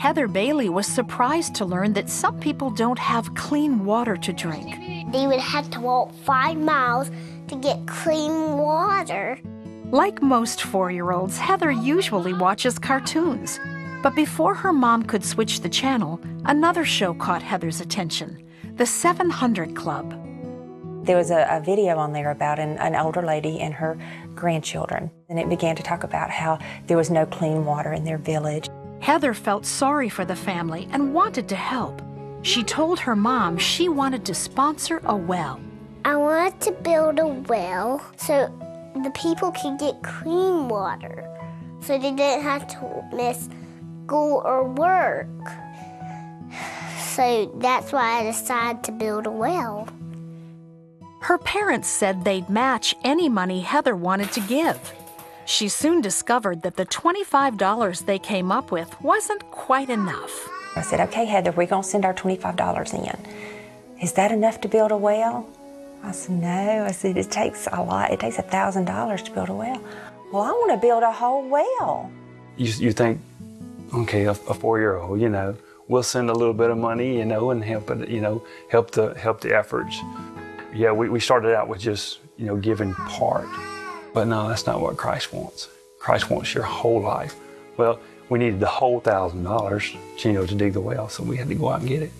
Heather Bailey was surprised to learn that some people don't have clean water to drink. They would have to walk 5 miles to get clean water. Like most 4-year-olds, Heather usually watches cartoons. But before her mom could switch the channel, another show caught Heather's attention, The 700 Club. There was a video on there about an older lady and her grandchildren, and it began to talk about how there was no clean water in their village. Heather felt sorry for the family and wanted to help. She told her mom she wanted to sponsor a well. I wanted to build a well so the people could get clean water, so they didn't have to miss school or work. So that's why I decided to build a well. Her parents said they'd match any money Heather wanted to give. She soon discovered that the $25 they came up with wasn't quite enough. I said, okay, Heather, we're gonna send our $25 in. Is that enough to build a well? I said, no. I said, it takes a lot. It takes $1,000 to build a well. Well, I wanna build a whole well. You think, okay, a 4-year-old, we'll send a little bit of money, and help it, help the efforts. Yeah, we started out with just, giving part. But no, that's not what Christ wants. Christ wants your whole life. Well, we needed the whole $1,000, to dig the well, so we had to go out and get it.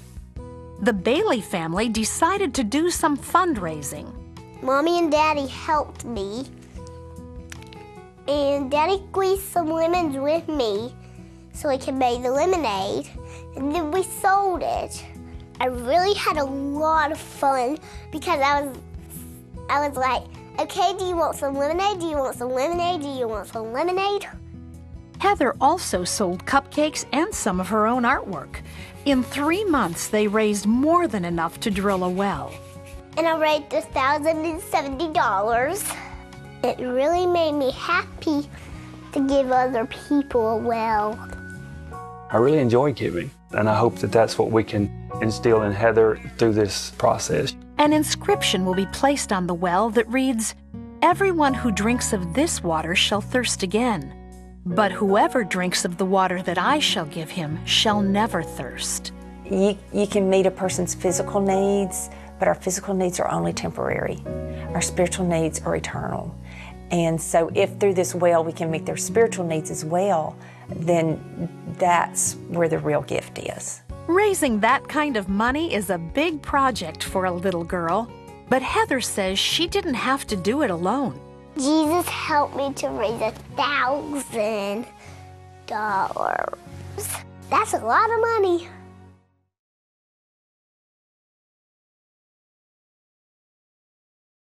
The Bailey family decided to do some fundraising. Mommy and Daddy helped me, and Daddy squeezed some lemons with me so we could make the lemonade, and then we sold it. I really had a lot of fun because I was like, okay, do you want some lemonade? Do you want some lemonade? Do you want some lemonade? Heather also sold cupcakes and some of her own artwork. In 3 months, they raised more than enough to drill a well. And I raised $1,070. It really made me happy to give other people a well. I really enjoy giving, and I hope that that's what we can instill in Heather through this process. An inscription will be placed on the well that reads, "Everyone who drinks of this water shall thirst again, but whoever drinks of the water that I shall give him shall never thirst." You can meet a person's physical needs, but our physical needs are only temporary. Our spiritual needs are eternal. And so if through this well we can meet their spiritual needs as well, then that's where the real gift is. Raising that kind of money is a big project for a little girl, but Heather says she didn't have to do it alone. Jesus helped me to raise $1,000. That's a lot of money.